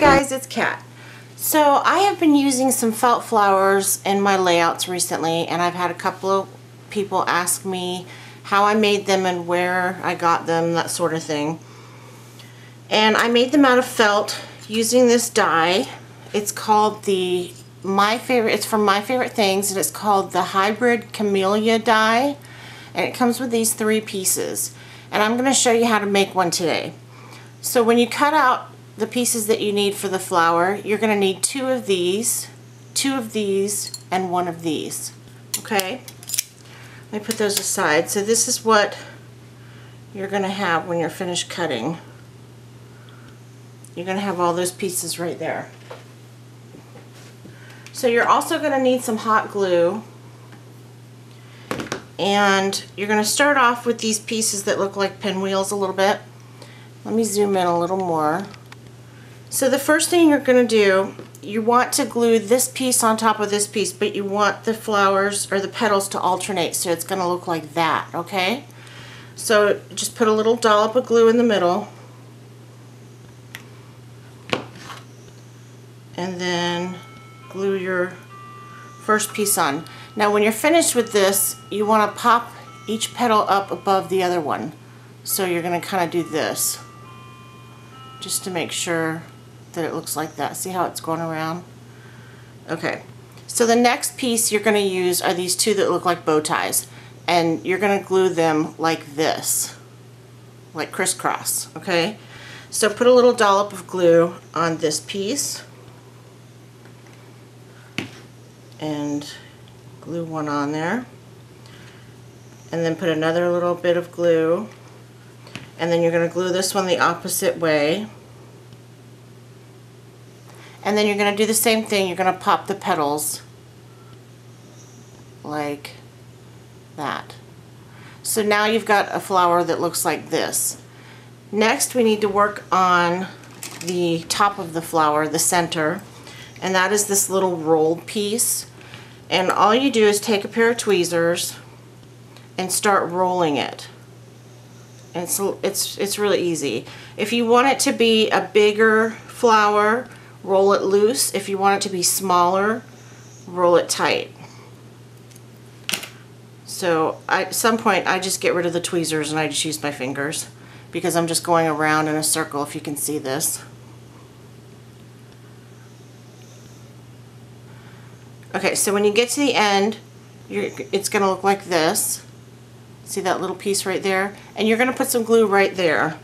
guys, it's Kat. So I have been using some felt flowers in my layouts recently, and I've had a couple of people ask me how I made them and where I got them, that sort of thing. And I made them out of felt using this die. It's called the it's from My Favorite Things, and it's called the Hybrid Camellia Die, and it comes with these 3 pieces. And I'm going to show you how to make one today. So when you cut out the pieces that you need for the flower, you're going to need 2 of these, 2 of these, and 1 of these. Okay, let me put those aside. So this is what you're going to have when you're finished cutting. You're going to have all those pieces right there. So you're also going to need some hot glue, and you're going to start off with these pieces that look like pinwheels a little bit. Let me zoom in a little more. So the first thing you're going to do, you want to glue this piece on top of this piece, but you want the flowers or the petals to alternate, so it's going to look like that, okay? So just put a little dollop of glue in the middle, and then glue your first piece on. Now when you're finished with this, you want to pop each petal up above the other one. So you're going to kind of do this just to make sure that it looks like that. See how it's going around? Okay, so the next piece you're going to use are these 2 that look like bow ties, and you're going to glue them like this, like crisscross, okay? So put a little dollop of glue on this piece and glue one on there, and then put another little bit of glue, and then you're going to glue this one the opposite way, and then you're going to do the same thing. You're going to pop the petals like that. So now you've got a flower that looks like this. Next we need to work on the top of the flower, the center, and that is this little rolled piece. And all you do is take a pair of tweezers and start rolling it. And so it's really easy. If you want it to be a bigger flower, roll it loose. If you want it to be smaller, roll it tight. So at some point I just get rid of the tweezers and I just use my fingers, because I'm just going around in a circle, if you can see this. Okay, so when you get to the end, it's going to look like this. See that little piece right there? And you're going to put some glue right there.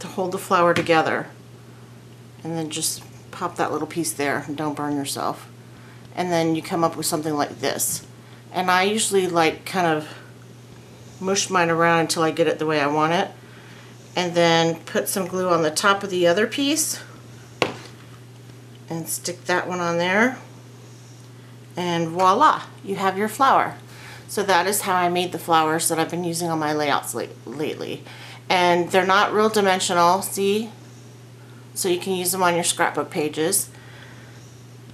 To hold the flower together. And then just pop that little piece there and don't burn yourself. And then you come up with something like this. And I usually like kind of mush mine around until I get it the way I want it. And then put some glue on the top of the other piece. And stick that one on there, and voila, you have your flower. So that is how I made the flowers that I've been using on my layouts lately. And they're not real dimensional, see? So you can use them on your scrapbook pages.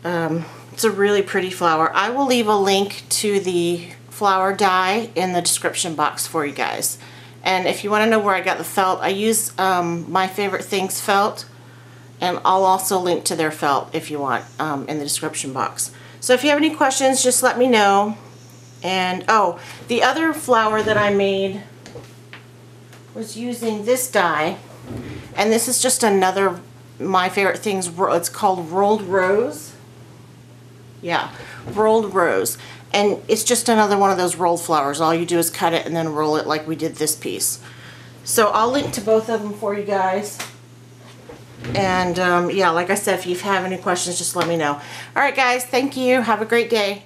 It's a really pretty flower. I will leave a link to the flower die in the description box for you guys. And if you want to know where I got the felt, I use My Favorite Things felt. And I'll also link to their felt if you want in the description box. So if you have any questions, just let me know. And oh, the other flower that I made was using this die. And this is just another My Favorite Things, it's called Rolled Rose. Yeah, Rolled Rose. And it's just another one of those rolled flowers. All you do is cut it and then roll it like we did this piece. So I'll link to both of them for you guys. And yeah, like I said, if you have any questions, just let me know. All right, guys, thank you. Have a great day.